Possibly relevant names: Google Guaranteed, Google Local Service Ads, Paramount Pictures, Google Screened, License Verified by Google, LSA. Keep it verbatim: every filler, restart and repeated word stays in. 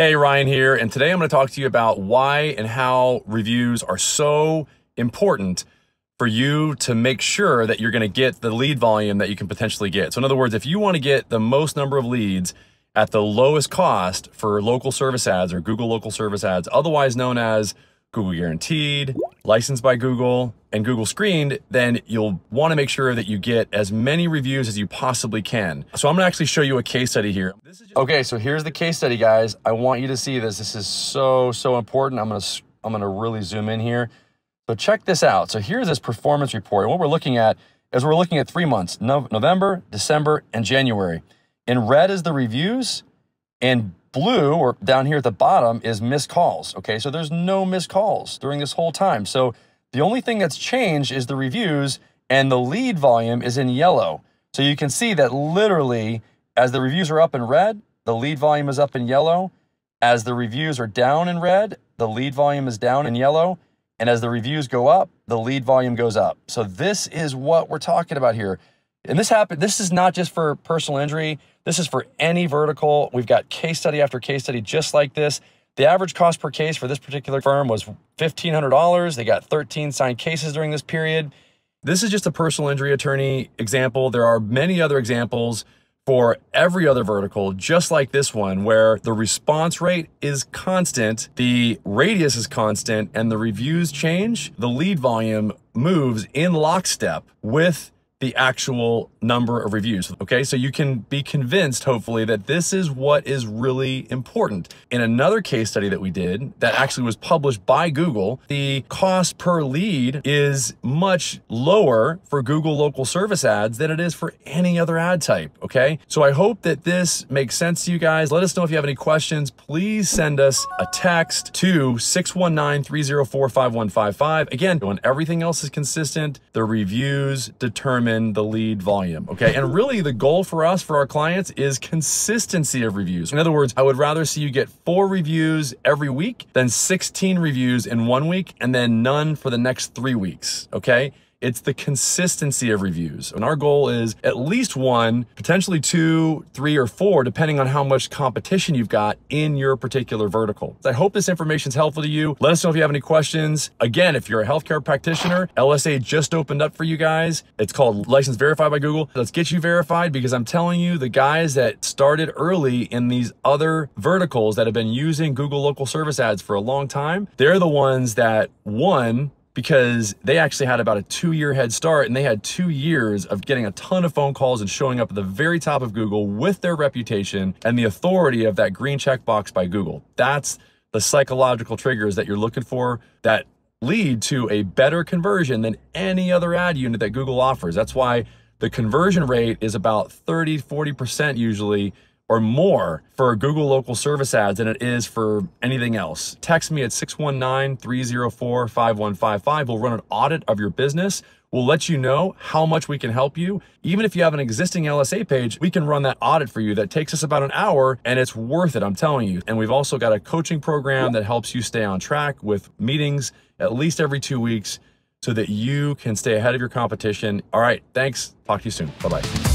Hey, Ryan here, and today I'm going to talk to you about why and how reviews are so important for you to make sure that you're going to get the lead volume that you can potentially get. So in other words, if you want to get the most number of leads at the lowest cost for local service ads or Google Local Service Ads, otherwise known as Google Guaranteed, Licensed by Google, and Google Screened, then you'll want to make sure that you get as many reviews as you possibly can. So I'm going to actually show you a case study here. This is okay, so here's the case study, guys. I want you to see this. This is so, so important. I'm going to, I'm going to really zoom in here. So check this out. So here's this performance report. And what we're looking at is we're looking at three months, no, November, December, and January. In red is the reviews, and blue, or down here at the bottom, is missed calls. Okay, so there's no missed calls during this whole time. So the only thing that's changed is the reviews, and the lead volume is in yellow. So you can see that literally as the reviews are up in red, the lead volume is up in yellow. As the reviews are down in red, the lead volume is down in yellow. And as the reviews go up, the lead volume goes up. So this is what we're talking about here. And this happened, this is not just for personal injury. This is for any vertical. We've got case study after case study just like this. The average cost per case for this particular firm was fifteen hundred dollars. They got thirteen signed cases during this period. This is just a personal injury attorney example. There are many other examples for every other vertical, just like this one, where the response rate is constant, the radius is constant, and the reviews change. The lead volume moves in lockstep with the actual number of reviews. Okay, so you can be convinced, hopefully, that this is what is really important. In another case study that we did that actually was published by Google, the cost per lead is much lower for Google Local Service Ads than it is for any other ad type. Okay, so I hope that this makes sense to you guys. Let us know if you have any questions. Please send us a text to six one nine, three zero four, five one five five. Again, when everything else is consistent, the reviews determine the lead volume. Okay, and really the goal for us, for our clients, is consistency of reviews. In other words, I would rather see you get four reviews every week than sixteen reviews in one week and then none for the next three weeks. Okay, it's the consistency of reviews. And our goal is at least one, potentially two, three, or four, depending on how much competition you've got in your particular vertical. I hope this information is helpful to you. Let us know if you have any questions. Again, if you're a healthcare practitioner, L S A just opened up for you guys. It's called License Verified by Google. Let's get you verified, because I'm telling you, the guys that started early in these other verticals that have been using Google Local Service Ads for a long time, they're the ones that won, because they actually had about a two-year head start, and they had two years of getting a ton of phone calls and showing up at the very top of Google with their reputation and the authority of that green checkbox by Google. That's the psychological triggers that you're looking for that lead to a better conversion than any other ad unit that Google offers. That's why the conversion rate is about thirty, forty percent usually, or more, for Google Local Service Ads than it is for anything else. Text me at six one nine, three zero four, five one five five. We'll run an audit of your business. We'll let you know how much we can help you. Even if you have an existing L S A page, we can run that audit for you. That takes us about an hour, and it's worth it, I'm telling you. And we've also got a coaching program that helps you stay on track with meetings at least every two weeks so that you can stay ahead of your competition. All right, thanks. Talk to you soon. Bye-bye.